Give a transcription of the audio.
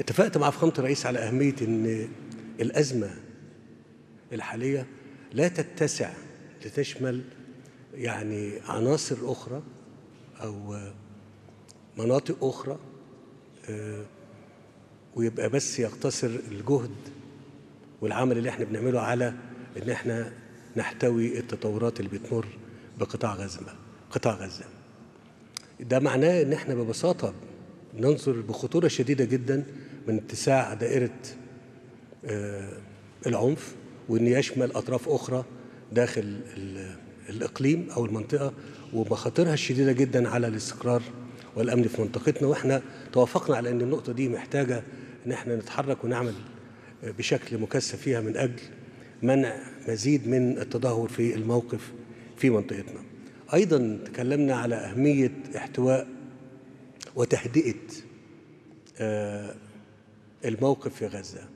اتفقت مع فخامة الرئيس على أهمية أن الأزمة الحالية لا تتسع لتشمل يعني عناصر أخرى أو مناطق أخرى ويبقى بس يقتصر الجهد والعمل اللي احنا بنعمله على أن احنا نحتوي التطورات اللي بتمر بقطاع غزة. ده معناه أن احنا ببساطة ننظر بخطورة شديدة جدا من اتساع دائرة العنف وأن يشمل أطراف أخرى داخل الإقليم أو المنطقة ومخاطرها الشديدة جدا على الاستقرار والأمن في منطقتنا، وإحنا توافقنا على أن النقطة دي محتاجة أن احنا نتحرك ونعمل بشكل مكثف فيها من أجل منع مزيد من التدهور في الموقف في منطقتنا. أيضا تكلمنا على أهمية احتواء وتهدئة الموقف في غزة.